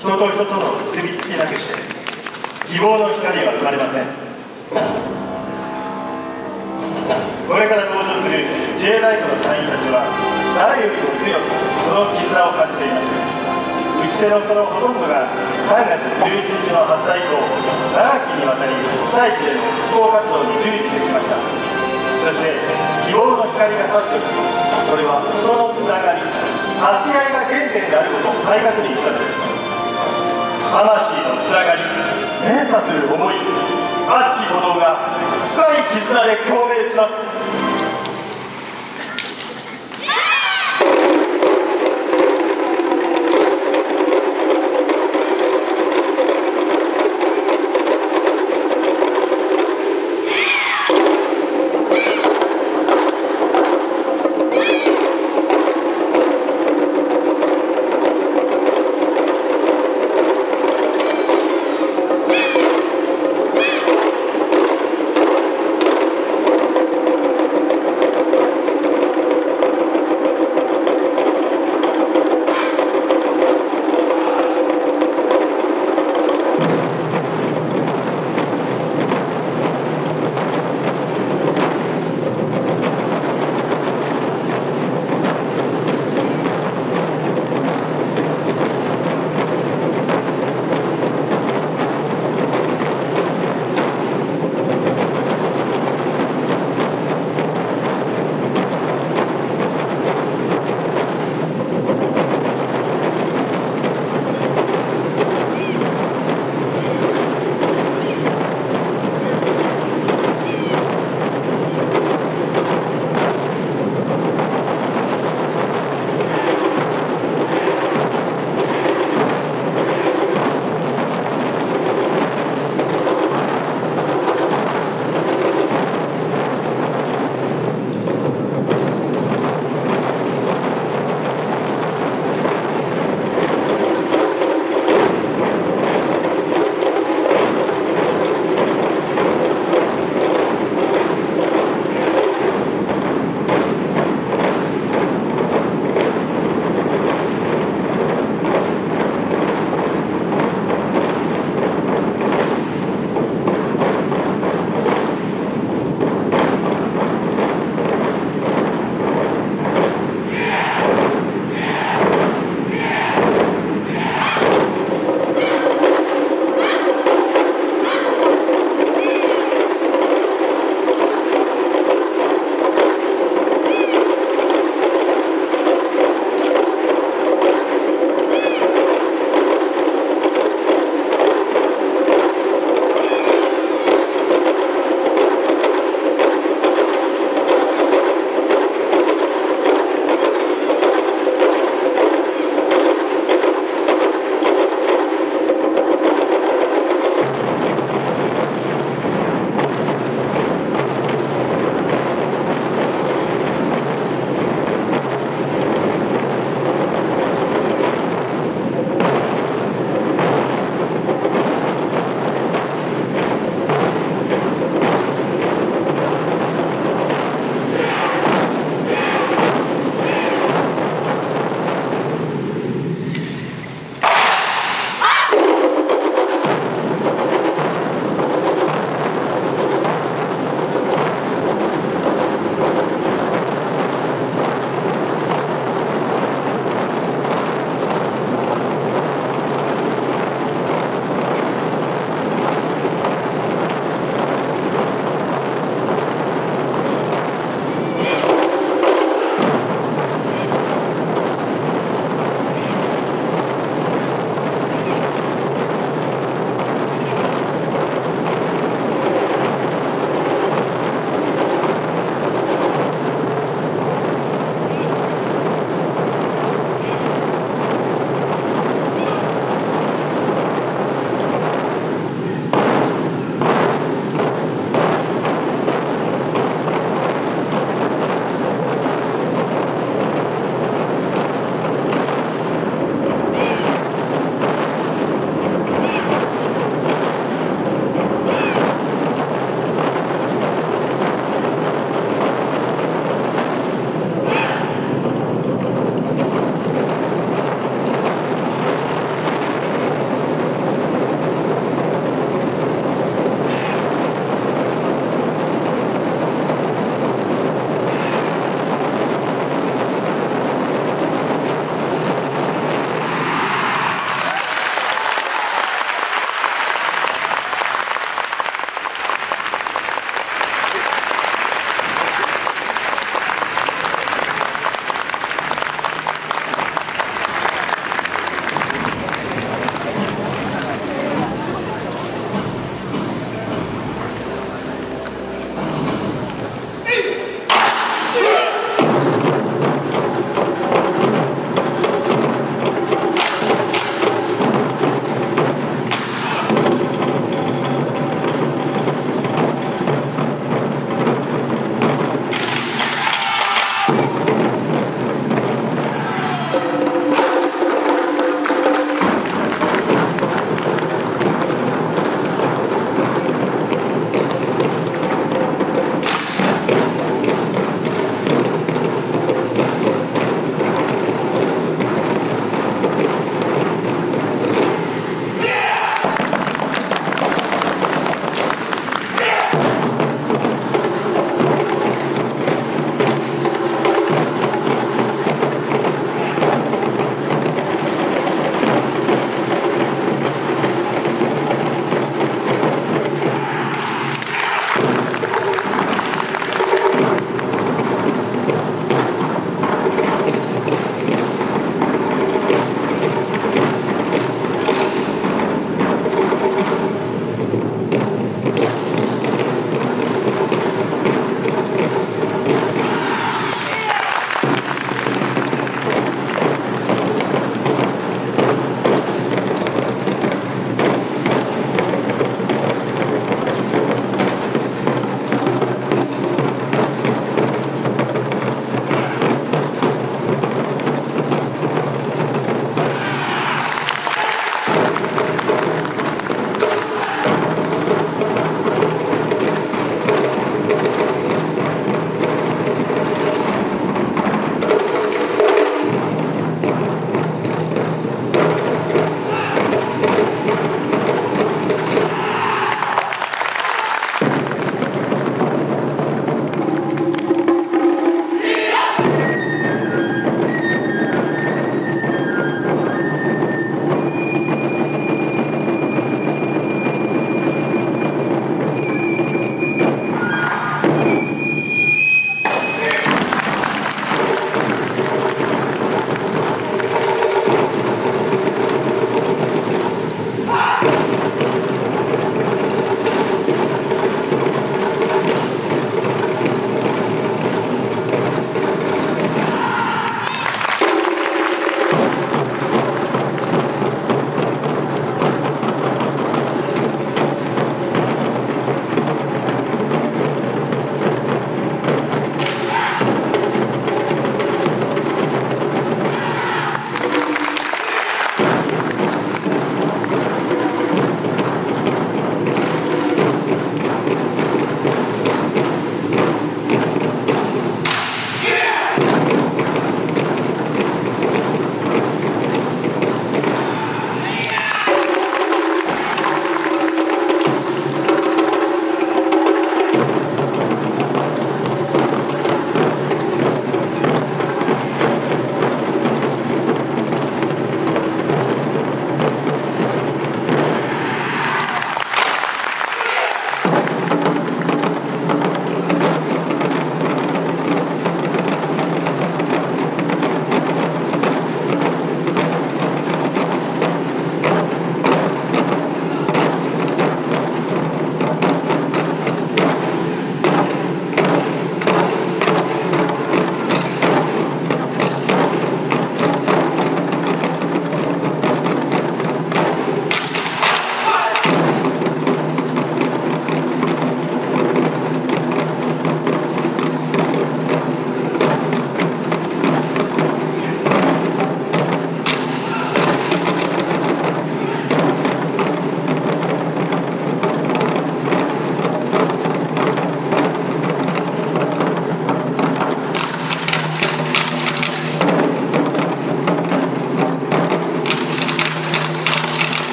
人と人との結びつきなくして希望の光は生まれません。これから登場する J ライトの隊員たちは誰よりも強くその絆を感じています。打ち手のそのほとんどが3月11日の発災以降、長きにわたり被災地での復興活動に従事してきました。そして希望の光が差すとき、それは人のつながり、助け合いが原点であることを再確認したのです。魂のつながり、連鎖する思い、熱き鼓動が深い絆で共鳴します。